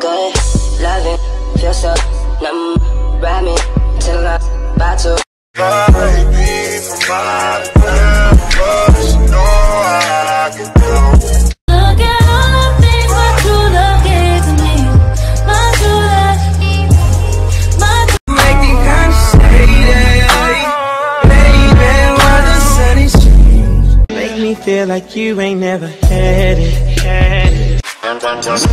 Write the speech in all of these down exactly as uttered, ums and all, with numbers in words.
good, loving, feel so numb. Ride me till I'm about to. Baby, from my little bus, you know I can do. Look at all the things my true love gave to me. My true love, my true love. Make me kind of shady, baby, why the sun is changed. Make me feel like you ain't never had it, had it. And I'm just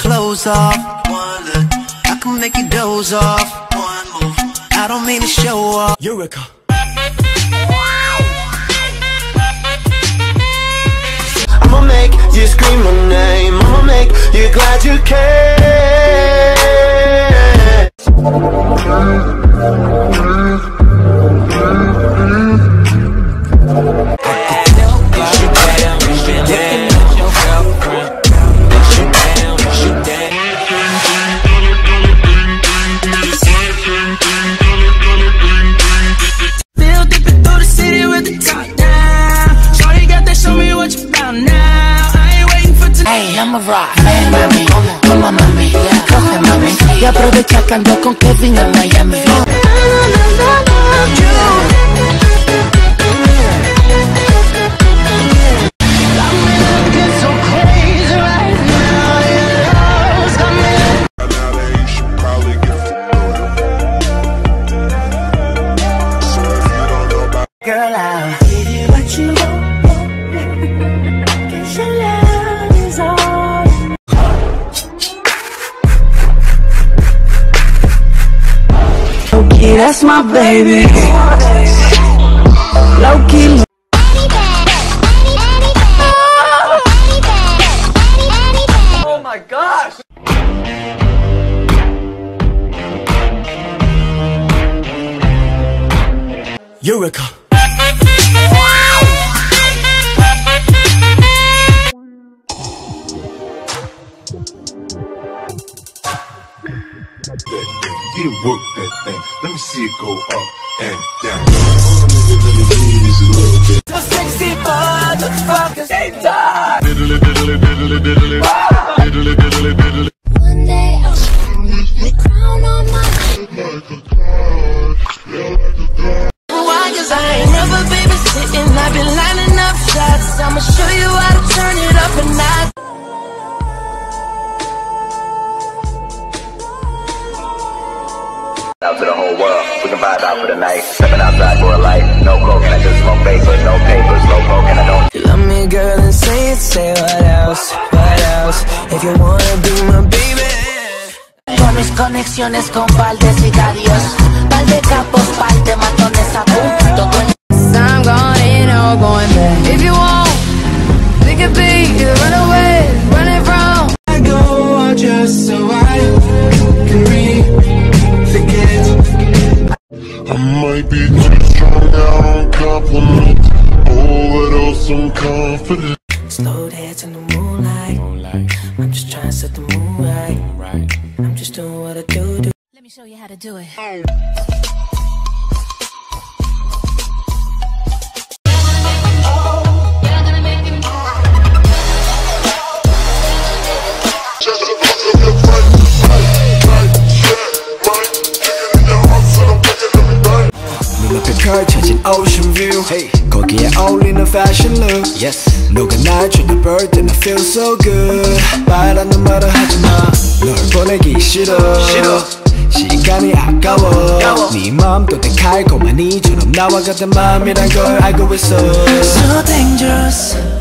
clothes off, one look, I can make you doze off, one move, I don't mean to show off. Eureka. I'ma make you scream my name, I'ma make you glad you came. I'm a rock. Ven, mami, toma, mami, coge, mami, y aprovecha que ando con Kevin en Miami. Girl, I'll give you what you want. Cause your love is all. Yeah, that's my baby. Low-key. Oh my gosh. Eureka. You work that thing. Let me see it go up and down. So sexy motherfuckers. It's time. Diddly diddly diddly diddly. Diddly diddly diddly. One day I'll put the crown on my head. Why? 'Cause I ain't never babysitting. I've been lining up shots. I'ma show you how to turn it up and not. Out to the whole world, we can vibe out for the night. Stepping outside for a light, no coke and I just smoke papers, no papers, no coke and I don't. You love me, girl, and say it, say what else, what else? If you wanna be my baby. Con mis conexiones con Valdez y Cadios, pal de capos, pal de matones a punto. I'm gone in or going back. If you want, we could be either run away, run it wrong. I go out just so I can read. I might be too strong, I don't compliment. Overdose, I'm confident. Slow dance in the moonlight. I'm just trying to set the mood right. I'm just doing what I do, do. Let me show you how to do it. 펼쳐진 ocean view. Hey. 거기에 어울리는 fashion look. Yes. 누가 날 주는 bird and I feel so good. 바라는 말을 하지마. 널 보내기 싫어. 싫어. 시간이 아까워. 아까워. 네 맘도 내 칼고만 이처럼 나와 같은 맘이란 걸 알고 있어. So dangerous.